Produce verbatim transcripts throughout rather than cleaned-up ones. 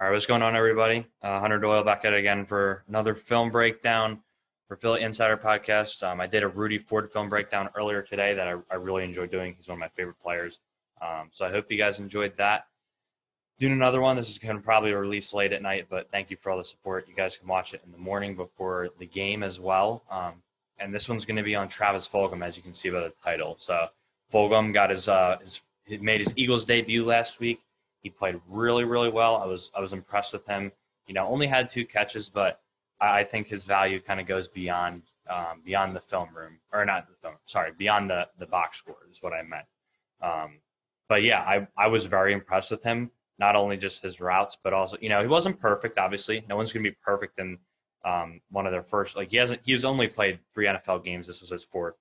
All right, what's going on, everybody? Uh, Hunter Doyle back at it again for another film breakdown for Philly Insider Podcast. Um, I did a Rudy Ford film breakdown earlier today that I, I really enjoyed doing. He's one of my favorite players. Um, so I hope you guys enjoyed that. Doing another one. This is going to probably release late at night, but thank you for all the support. You guys can watch it in the morning before the game as well. Um, and this one's going to be on Travis Fulgham, as you can see by the title. So Fulgham got his, uh, his he made his Eagles debut last week. He played really, really well. I was I was impressed with him. You know, only had two catches, but I think his value kind of goes beyond um, beyond the film room, or not the film, sorry, beyond the, the box score is what I meant. Um, but, yeah, I, I was very impressed with him, not only just his routes, but also, you know, he wasn't perfect, obviously. No one's going to be perfect in um, one of their first. Like, he hasn't, he's only played three N F L games. This was his fourth.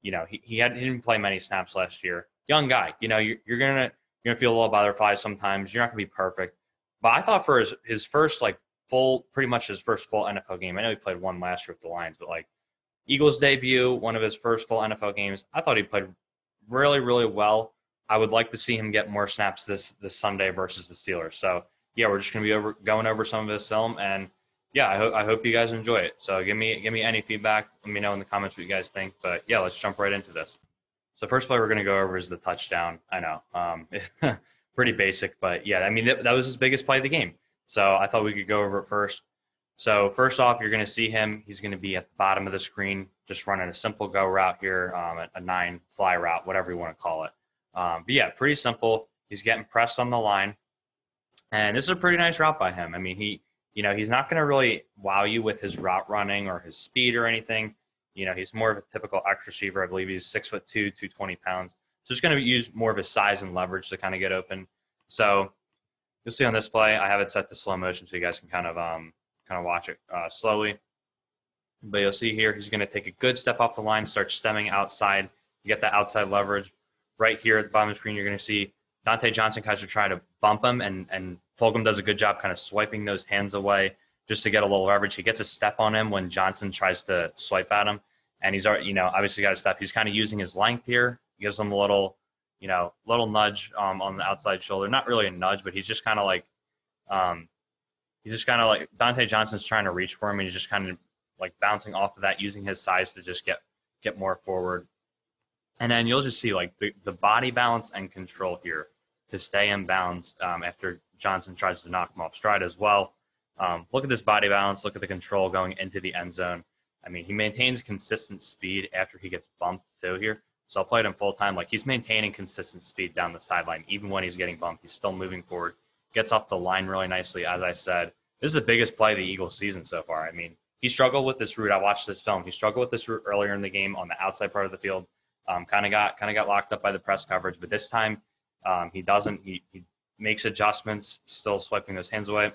You know, he, he, had, he didn't play many snaps last year. Young guy, you know, you're, you're going to, You're going to feel a little butterflies sometimes. You're not going to be perfect. But I thought for his, his first, like, full, pretty much his first full N F L game, I know he played one last year with the Lions, but, like, Eagles debut, one of his first full N F L games, I thought he played really, really well. I would like to see him get more snaps this this Sunday versus the Steelers. So, yeah, we're just going to be over going over some of his film. And, yeah, I, ho- I hope you guys enjoy it. So give me give me any feedback. Let me know in the comments what you guys think. But, yeah, let's jump right into this. So first play we're going to go over is the touchdown. I know, um, pretty basic, but yeah, I mean, that, that was his biggest play of the game. So I thought we could go over it first. So first off, you're going to see him. He's going to be at the bottom of the screen, just running a simple go route here, um, a nine fly route, whatever you want to call it. Um, but yeah, pretty simple. He's getting pressed on the line. And this is a pretty nice route by him. I mean, he, you know, he's not going to really wow you with his route running or his speed or anything. You know, he's more of a typical X receiver. I believe he's six foot two, two hundred twenty pounds. So he's going to use more of his size and leverage to kind of get open. So you'll see on this play, I have it set to slow motion so you guys can kind of um, kind of watch it uh, slowly. But you'll see here, he's going to take a good step off the line, start stemming outside. You get that outside leverage. Right here at the bottom of the screen, you're going to see Dante Johnson kind of try to bump him, and, and Fulgham does a good job kind of swiping those hands away, just to get a little leverage. He gets a step on him when Johnson tries to swipe at him, and he's already, you know, obviously got a step. He's kind of using his length here, gives him a little, you know, little nudge um, on the outside shoulder. Not really a nudge, but he's just kind of like, um, he's just kind of like Dante Johnson's trying to reach for him, and he's just kind of like bouncing off of that, using his size to just get get more forward. And then you'll just see like the, the body balance and control here to stay in bounds um, after Johnson tries to knock him off stride as well. Um, look at this body balance. Look at the control going into the end zone. I mean, he maintains consistent speed after he gets bumped too here. So I'll play it in full time. Like, he's maintaining consistent speed down the sideline. Even when he's getting bumped, he's still moving forward. Gets off the line really nicely, as I said. This is the biggest play of the Eagles season so far. I mean, he struggled with this route. I watched this film. He struggled with this route earlier in the game on the outside part of the field. Um, kind of got kind of got locked up by the press coverage. But this time, um, he doesn't. He, he makes adjustments, still swiping those hands away.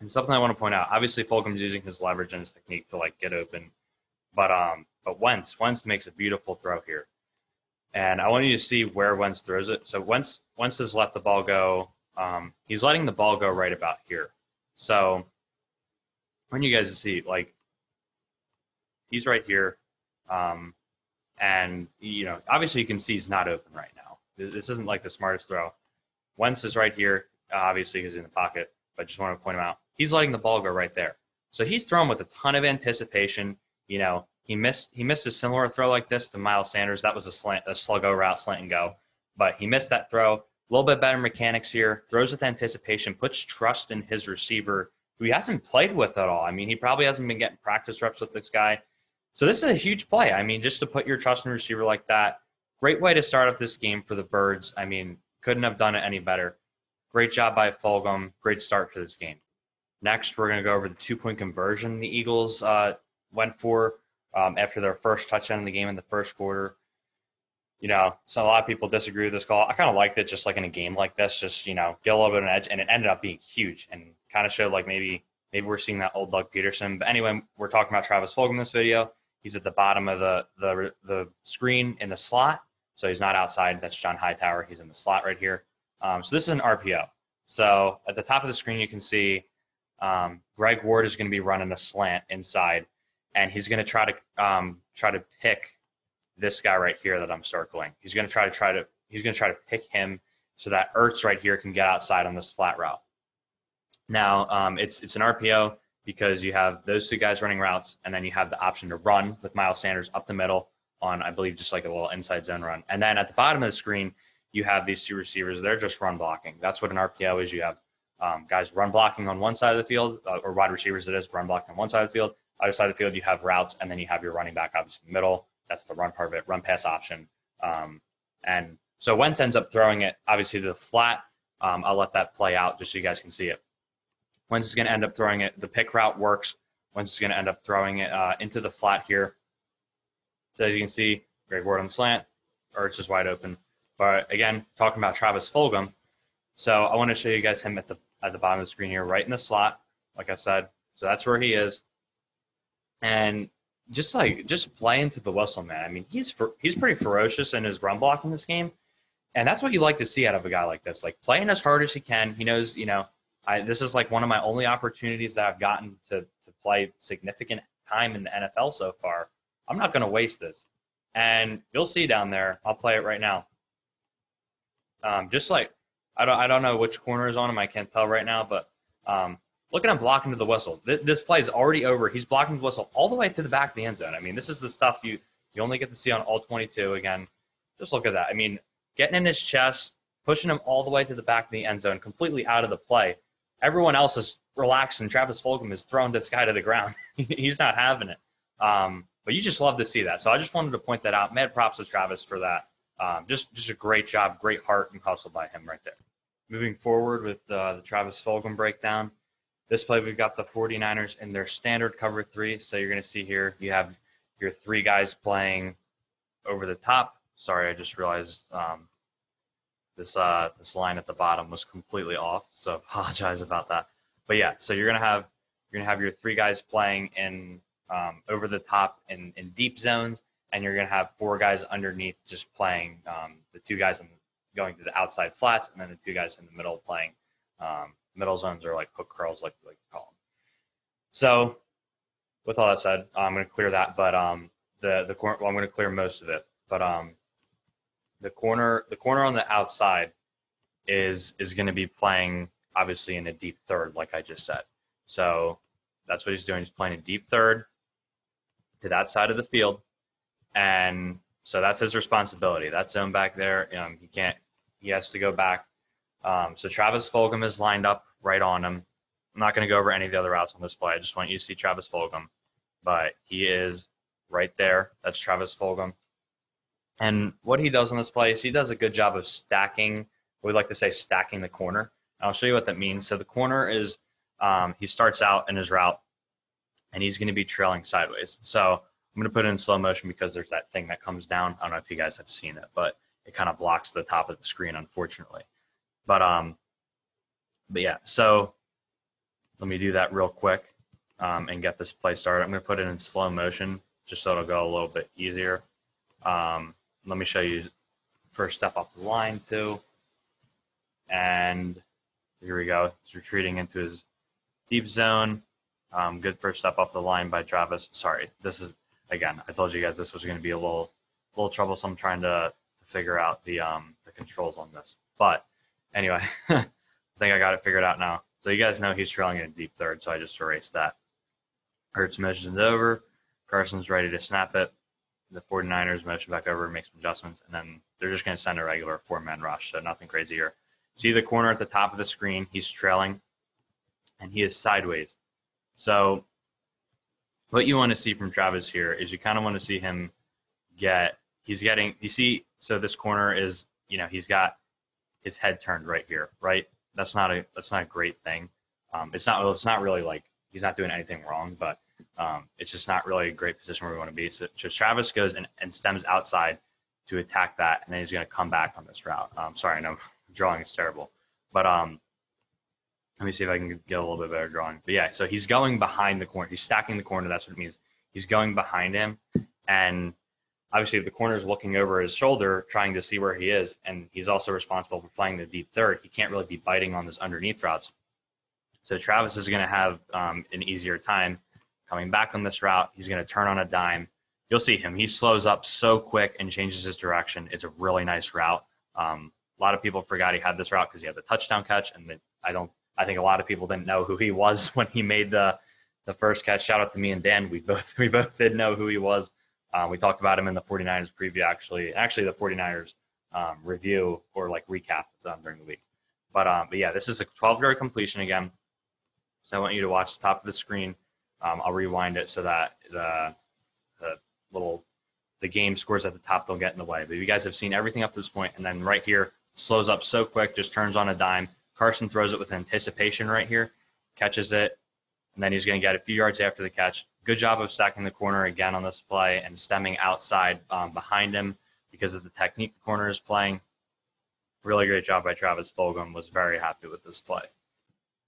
And something I want to point out, obviously Fulgham's using his leverage and his technique to like get open, but um, but Wentz Wentz makes a beautiful throw here, and I want you to see where Wentz throws it. So Wentz Wentz has let the ball go. Um, he's letting the ball go right about here. So I want you guys to see, like, he's right here, um, and you know, obviously you can see he's not open right now. This isn't like the smartest throw. Wentz is right here. Uh, obviously he's in the pocket, but just want to point him out. He's letting the ball go right there. So he's thrown with a ton of anticipation. You know, he missed he missed a similar throw like this to Miles Sanders. That was a slant, a sluggo route, slant and go. But he missed that throw. A little bit better mechanics here. Throws with anticipation, puts trust in his receiver, who he hasn't played with at all. I mean, he probably hasn't been getting practice reps with this guy. So this is a huge play. I mean, just to put your trust in a receiver like that, great way to start off this game for the Birds. I mean, couldn't have done it any better. Great job by Fulgham. Great start to this game. Next, we're going to go over the two-point conversion the Eagles uh, went for um, after their first touchdown in the game in the first quarter. You know, so a lot of people disagree with this call. I kind of liked it, just like in a game like this, just, you know, get a little bit of an edge, and it ended up being huge and kind of showed like maybe maybe we're seeing that old Doug Peterson. But anyway, we're talking about Travis Fulgham in this video. He's at the bottom of the, the, the screen in the slot, so he's not outside. That's John Hightower. He's in the slot right here. Um, so this is an R P O. So at the top of the screen, you can see Um, Greg Ward is going to be running a slant inside, and he's going to try to um, try to pick this guy right here that I'm circling. He's going to try to try to he's going to try to pick him so that Ertz right here can get outside on this flat route. Now um, it's it's an R P O because you have those two guys running routes, and then you have the option to run with Miles Sanders up the middle on, I believe, just like a little inside zone run. And then at the bottom of the screen, you have these two receivers. They're just run blocking. That's what an R P O is. You have um, guys run blocking on one side of the field, uh, or wide receivers that is run blocking on one side of the field. Other side of the field, you have routes, and then you have your running back, obviously, in the middle. That's the run part of it, run pass option. Um, and so Wentz ends up throwing it, obviously, to the flat. Um, I'll let that play out just so you guys can see it. Wentz is going to end up throwing it. The pick route works. Wentz is going to end up throwing it uh, into the flat here. So as you can see, Greg Ward on the slant, or it's just wide open. But again, talking about Travis Fulgham. So I want to show you guys him at the at the bottom of the screen here, right in the slot, like I said. So that's where he is. And just like just playing to the whistle, man. I mean, he's for, he's pretty ferocious in his run block in this game, and that's what you like to see out of a guy like this. Like playing as hard as he can. He knows, you know, I, this is like one of my only opportunities that I've gotten to to play significant time in the N F L so far. I'm not going to waste this, and you'll see down there. I'll play it right now. Um, just like I don't I don't know which corner is on him. I can't tell right now, but. Um, Look at him blocking to the whistle. This, this play is already over. He's blocking the whistle all the way to the back of the end zone. I mean, this is the stuff you, you only get to see on all twenty-two. Again, just look at that. I mean, getting in his chest, pushing him all the way to the back of the end zone, completely out of the play. Everyone else is relaxing. Travis Fulgham is throwing this guy to the ground. He's not having it. Um, but you just love to see that. So I just wanted to point that out. Mad props to Travis for that. Um, just, just a great job, great heart and hustle by him right there. Moving forward with uh, the Travis Fulgham breakdown. This play, we've got the forty-niners in their standard cover three. So you're going to see here, you have your three guys playing over the top. Sorry, I just realized um, this uh, this line at the bottom was completely off. So apologize about that. But yeah, so you're going to have you're going to have your three guys playing in um, over the top in, in deep zones, and you're going to have four guys underneath just playing um, the two guys in, going to the outside flats, and then the two guys in the middle playing. Um, middle zones are like hook curls, like like you call them. So with all that said, I'm going to clear that, but um the the corner, well, I'm going to clear most of it, but um the corner the corner on the outside is is going to be playing obviously in a deep third, like I just said. So that's what he's doing. He's playing a deep third to that side of the field, and so that's his responsibility. That zone back there, um he can't he has to go back. Um, so Travis Fulgham is lined up right on him. I'm not going to go over any of the other routes on this play. I just want you to see Travis Fulgham. But he is right there. That's Travis Fulgham. And what he does on this play is he does a good job of stacking. We like to say stacking the corner. And I'll show you what that means. So the corner is um, he starts out in his route, and he's going to be trailing sideways. So I'm going to put it in slow motion because there's that thing that comes down. I don't know if you guys have seen it, but it kind of blocks the top of the screen, unfortunately. But, um, but yeah, so let me do that real quick um, and get this play started. I'm going to put it in slow motion just so it'll go a little bit easier. Um, let me show you first step off the line, too. And here we go. He's retreating into his deep zone. Um, good first step off the line by Travis. Sorry, this is, again, I told you guys this was going to be a little little troublesome trying to, to figure out the um, the controls on this. But anyway, I think I got it figured out now. So you guys know he's trailing in a deep third, so I just erased that. Ertz motions over. Carson's ready to snap it. The forty-niners motion back over, make some adjustments, and then they're just going to send a regular four-man rush, so nothing crazy here. See the corner at the top of the screen. He's trailing, and he is sideways. So what you want to see from Travis here is you kind of want to see him get – he's getting – you see, so this corner is, you know, he's got – his head turned right here, right? That's not a that's not a great thing. Um, it's not it's not really like he's not doing anything wrong, but um, it's just not really a great position where we want to be. So, so Travis goes and, and stems outside to attack that, and then he's going to come back on this route. Um, sorry, I know drawing is terrible, but um, let me see if I can get a little bit better drawing. But yeah, so he's going behind the corner. He's stacking the corner. That's what it means. He's going behind him, and obviously, if the corner is looking over his shoulder, trying to see where he is, and he's also responsible for playing the deep third, he can't really be biting on his underneath routes. So Travis is going to have um, an easier time coming back on this route. He's going to turn on a dime. You'll see him. He slows up so quick and changes his direction. It's a really nice route. Um, a lot of people forgot he had this route because he had the touchdown catch, and the, I don't I think a lot of people didn't know who he was when he made the the first catch. Shout out to me and Dan. We both we both did know who he was. Um, we talked about him in the 49ers preview, actually. Actually, the 49ers um, review or like recap um, during the week. But, um, but yeah, this is a twelve-yard completion again. So I want you to watch the top of the screen. Um, I'll rewind it so that the, the little the game scores at the top don't get in the way. But you guys have seen everything up to this point, and then right here slows up so quick, just turns on a dime. Carson throws it with anticipation right here, catches it, and then he's going to get a few yards after the catch. Good job of stacking the corner again on this play and stemming outside um, behind him because of the technique the corner is playing. Really great job by Travis Fulgham. Was very happy with this play.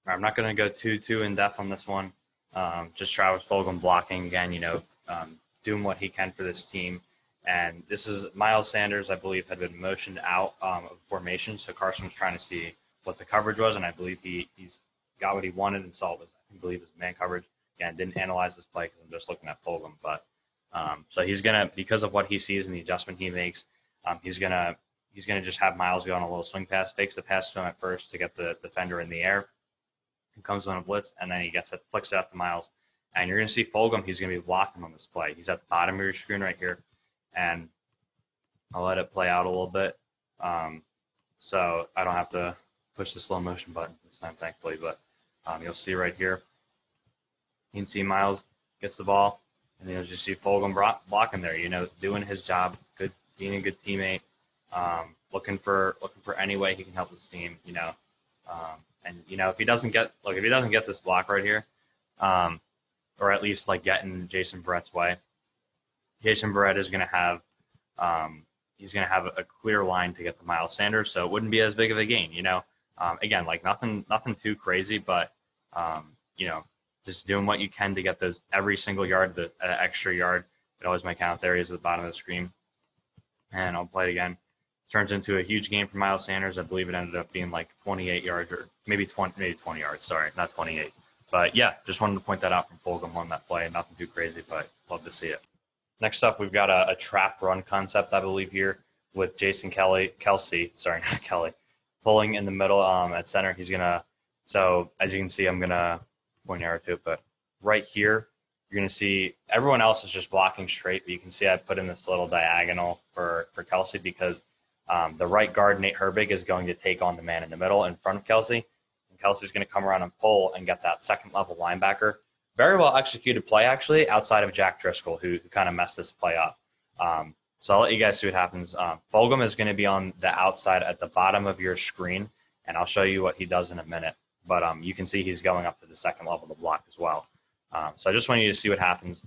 Right, I'm not going to go too, too in-depth on this one. Um, just Travis Fulgham blocking again, you know, um, doing what he can for this team. And this is Miles Sanders, I believe, had been motioned out um, of formation. So Carson was trying to see what the coverage was, and I believe he he's got what he wanted and saw it was, I believe, it was man coverage. Again, didn't analyze this play because I'm just looking at Fulgham. But um, so he's going to, because of what he sees and the adjustment he makes, um, he's going to he's gonna just have Miles go on a little swing pass, fakes the pass to him at first to get the defender in the air. He comes on a blitz, and then he gets it, flicks it out to Miles. And you're going to see Fulgham, he's going to be blocking on this play. He's at the bottom of your screen right here. And I'll let it play out a little bit. Um, so I don't have to push the slow motion button this time, thankfully. But um, you'll see right here. You can see Miles gets the ball, and you'll just see Fulgham blocking there, you know, doing his job, good, being a good teammate, um, looking for looking for any way he can help this team, you know. Um, and, you know, if he doesn't get – look, if he doesn't get this block right here, um, or at least, like, get in Jason Barrett's way, Jason Barrett is going to have um, – he's going to have a clear line to get to Miles Sanders, so it wouldn't be as big of a gain, you know. Um, again, like, nothing nothing too crazy, but, um, you know, just doing what you can to get those every single yard, the uh, extra yard. It always my count there is at the bottom of the screen. And I'll play it again. Turns into a huge game for Miles Sanders. I believe it ended up being like twenty-eight yards or maybe twenty, maybe twenty yards. Sorry, not twenty-eight. But yeah, just wanted to point that out from Fulgham on that play. Nothing too crazy, but love to see it. Next up, we've got a, a trap run concept, I believe, here with Jason Kelly, Kelce, sorry, not Kelly, pulling in the middle um, at center. He's going to, so as you can see, I'm going to point arrow to it, but right here, you're going to see everyone else is just blocking straight, but you can see I put in this little diagonal for, for Kelce because um, the right guard, Nate Herbig, is going to take on the man in the middle in front of Kelce, and Kelce's going to come around and pull and get that second-level linebacker. Very well-executed play, actually, outside of Jack Driscoll, who, who kind of messed this play up. Um, so I'll let you guys see what happens. Um, Fulgham is going to be on the outside at the bottom of your screen, and I'll show you what he does in a minute. But um, you can see he's going up to the second level of the block as well. Um, so I just want you to see what happens.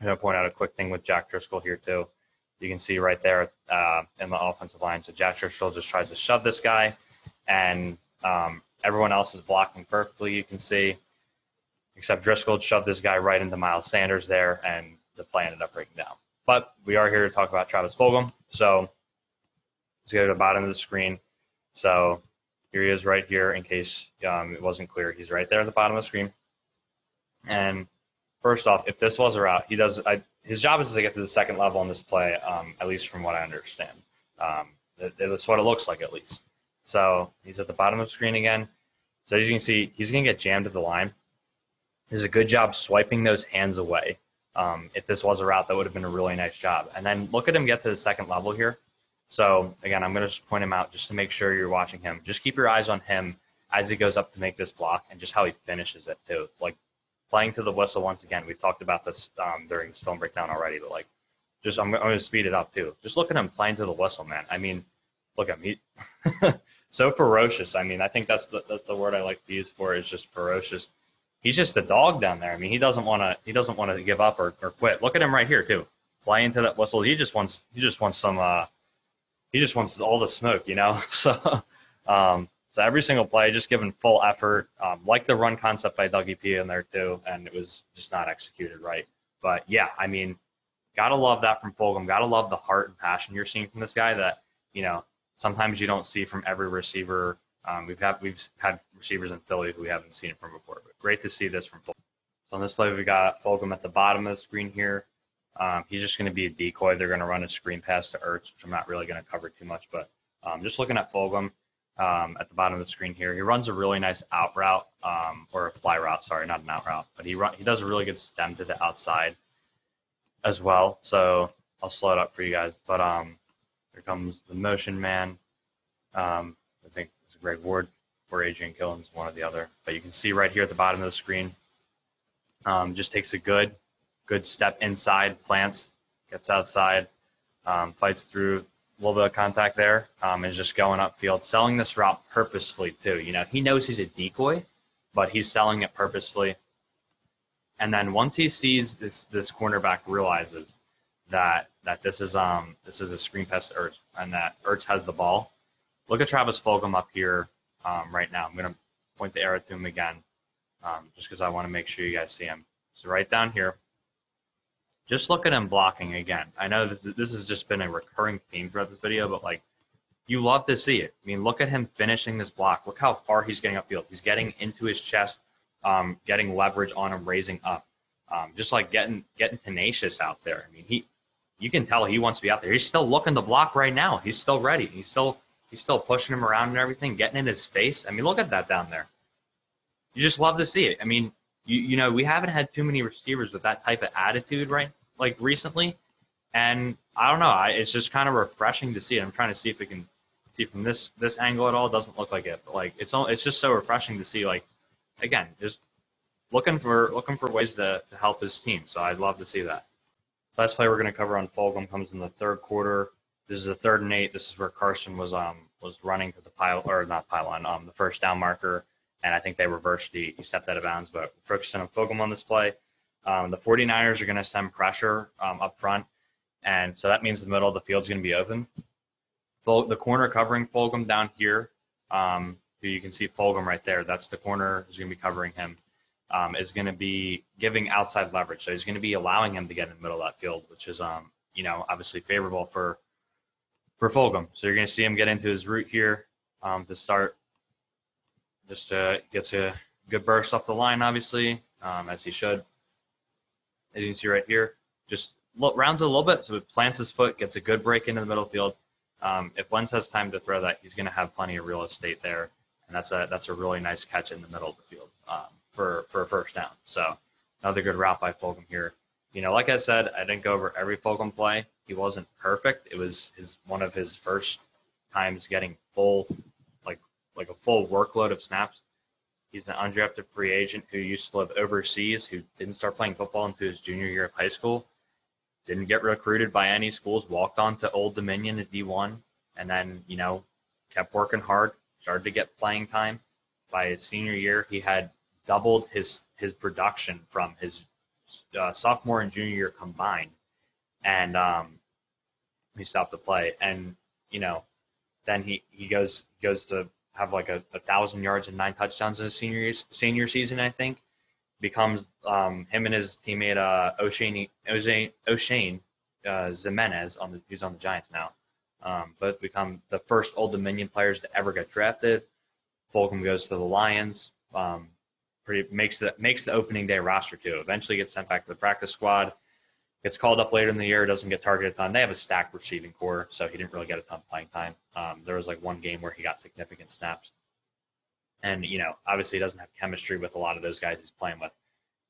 I'm going to point out a quick thing with Jack Driscoll here too. You can see right there uh, in the offensive line. So Jack Driscoll just tries to shove this guy, and um, everyone else is blocking perfectly, you can see, except Driscoll shoved this guy right into Miles Sanders there, and the play ended up breaking down. But we are here to talk about Travis Fulgham. So let's go to the bottom of the screen. So here he is right here in case um, it wasn't clear. He's right there at the bottom of the screen. And first off, if this was a route, he does, I, his job is to get to the second level on this play, um, at least from what I understand. Um, that, that's what it looks like at least. So he's at the bottom of the screen again. So as you can see, he's going to get jammed at the line. There's a good job swiping those hands away. Um, if this was a route, that would have been a really nice job. And then look at him get to the second level here. So, again, I'm going to just point him out just to make sure you're watching him. Just keep your eyes on him as he goes up to make this block and just how he finishes it, too. Like, playing to the whistle once again. We've talked about this um, during this film breakdown already, but, like, just I'm, I'm going to speed it up, too. Just look at him playing to the whistle, man. I mean, look at me. So ferocious. I mean, I think that's the, that's the word I like to use for it, is just ferocious. He's just a dog down there. I mean, he doesn't want to he doesn't want to give up or, or quit. Look at him right here, too. Playing to that whistle. He just wants, he just wants some uh, – He just wants all the smoke, you know? So um, so every single play, just giving full effort. Um, like the run concept by Dougie P in there too, and it was just not executed right. But yeah, I mean, got to love that from Fulgham. Got to love the heart and passion you're seeing from this guy that, you know, sometimes you don't see from every receiver. Um, we've, had, we've had receivers in Philly who we haven't seen it from before, but great to see this from Fulgham. So on this play, we got Fulgham at the bottom of the screen here. Um, he's just going to be a decoy. They're going to run a screen pass to Ertz, which I'm not really going to cover too much. But um, just looking at Fulgham, um, at the bottom of the screen here. He runs a really nice out route, um, or a fly route, sorry, not an out route, but he run, he does a really good stem to the outside as well. So I'll slow it up for you guys, but um, here comes the motion man. Um, I think it's Greg Ward or Adrian Killens, one or the other, but you can see right here at the bottom of the screen, um, just takes a good, good step inside, plants, gets outside, um, fights through a little bit of contact there, um, and just going upfield, selling this route purposefully too. You know, he knows he's a decoy, but he's selling it purposefully. And then once he sees this, this cornerback realizes that that this is um this is a screen pass to Ertz, and that Ertz has the ball. Look at Travis Fulgham up here um, right now. I'm going to point the arrow to him again, um, just because I want to make sure you guys see him. So right down here, just look at him blocking again. I know this, this has just been a recurring theme throughout this video, but like, you love to see it. I mean, look at him finishing this block. Look how far he's getting upfield. He's getting into his chest, um, getting leverage on him, raising up, um, just like getting getting tenacious out there. I mean, he, you can tell he wants to be out there. He's still looking to block right now. He's still ready. He's still he's still pushing him around and everything, getting in his face. I mean, look at that down there. You just love to see it. I mean, you you know, we haven't had too many receivers with that type of attitude, right? Like recently, and I don't know. I, it's just kind of refreshing to see it. I'm trying to see if we can see from this this angle at all. It doesn't look like it, but like it's all, it's just so refreshing to see. Like again, just looking for looking for ways to, to help his team. So I'd love to see that. Last play we're going to cover on Fulgham comes in the third quarter. This is the third and eight. This is where Carson was um was running to the pile or not pylon um the first down marker, and I think they reversed the he stepped out of bounds. But focusing on Fulgham on this play. Um, the forty-niners are going to send pressure um, up front, and so that means the middle of the field is going to be open. Ful- the corner covering Fulgham down here, um, you can see Fulgham right there. That's the corner is going to be covering him, um, is going to be giving outside leverage. So he's going to be allowing him to get in the middle of that field, which is, um, you know, obviously favorable for for Fulgham. So you're going to see him get into his route here um, to start. Just uh, gets a good burst off the line, obviously, um, as he should. As you can see right here, just rounds it a little bit, so it plants his foot, gets a good break into the middle field. Um, if Wentz has time to throw that, he's going to have plenty of real estate there, and that's a that's a really nice catch in the middle of the field um, for for a first down. So another good route by Fulgham here. You know, like I said, I didn't go over every Fulgham play. He wasn't perfect. It was his one of his first times getting full, like like a full workload of snaps. He's an undrafted free agent who used to live overseas, who didn't start playing football until his junior year of high school, didn't get recruited by any schools, walked on to Old Dominion at D one, and then, you know, kept working hard, started to get playing time. By his senior year, he had doubled his, his production from his uh, sophomore and junior year combined, and um, he stopped to play. And, you know, then he, he goes goes to – have like a, a thousand yards and nine touchdowns in his senior senior season, I think. Becomes um, him and his teammate uh, O'Shane O'Shane, O'Shane uh, Zimenez, on the, who's on the Giants now, um, both become the first Old Dominion players to ever get drafted. Fulgham goes to the Lions. Um, pretty makes the makes the opening day roster too. Eventually gets sent back to the practice squad. Gets called up later in the year, doesn't get targeted a ton. They have a stacked receiving core, so he didn't really get a ton of playing time. Um, there was like one game where he got significant snaps. And, you know, obviously he doesn't have chemistry with a lot of those guys he's playing with.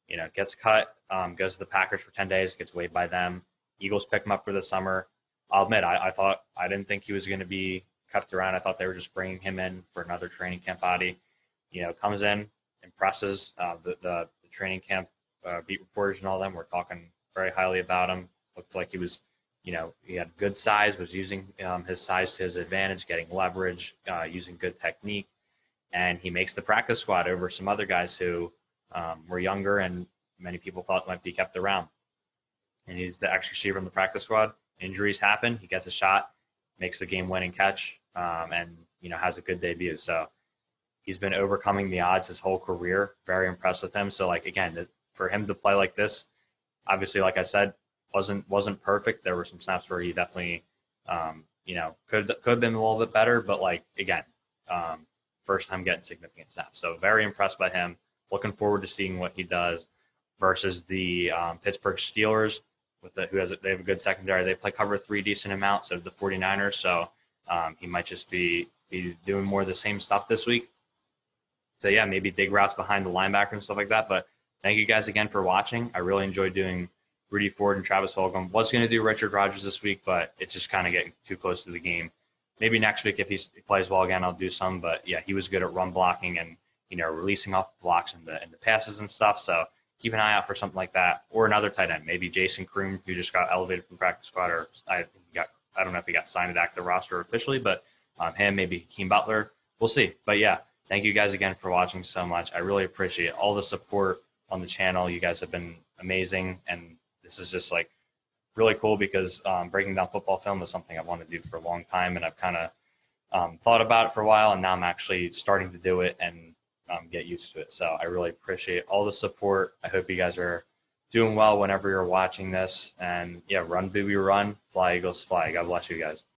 You know, gets cut, um, goes to the Packers for ten days, gets waived by them. Eagles pick him up for the summer. I'll admit, I, I thought, I didn't think he was going to be kept around. I thought they were just bringing him in for another training camp body. You know, comes in, impresses uh, the, the, the training camp uh, beat reporters and all them. We're talking very highly about him. Looked like he was, you know, he had good size, was using um, his size to his advantage, getting leverage, uh, using good technique. And he makes the practice squad over some other guys who um, were younger and many people thought might be kept around. And he's the ex receiver in the practice squad. Injuries happen. He gets a shot, makes the game-winning catch, um, and, you know, has a good debut. So he's been overcoming the odds his whole career. Very impressed with him. So, like, again, the, for him to play like this, obviously, like I said, wasn't wasn't perfect. There were some snaps where he definitely, um, you know, could could have been a little bit better. But like again, um, first time getting significant snaps. So very impressed by him. Looking forward to seeing what he does versus the um, Pittsburgh Steelers, with the, who has they have a good secondary. They play cover three decent amount. So the forty-niners. So um, he might just be be doing more of the same stuff this week. So, yeah, maybe dig routes behind the linebacker and stuff like that. But thank you guys again for watching. I really enjoyed doing Rudy Ford and Travis Fulgham. Was going to do Richard Rodgers this week, but it's just kind of getting too close to the game. Maybe next week if he plays well again, I'll do some. But, yeah, he was good at run blocking and, you know, releasing off the blocks and the, and the passes and stuff. So keep an eye out for something like that or another tight end. Maybe Jason Kroon, who just got elevated from practice squad, or I think he got, I don't know if he got signed back to the roster officially, but um, him, maybe Hakeem Butler. We'll see. But, yeah, thank you guys again for watching so much. I really appreciate all the support on the channel. You guys have been amazing, and this is just, like, really cool because um, breaking down football film is something I want to do for a long time, and I've kind of um, thought about it for a while, and now I'm actually starting to do it and um, get used to it. So I really appreciate all the support. I hope you guys are doing well whenever you're watching this. And, yeah, run, baby, run. Fly, Eagles, fly. God bless you guys.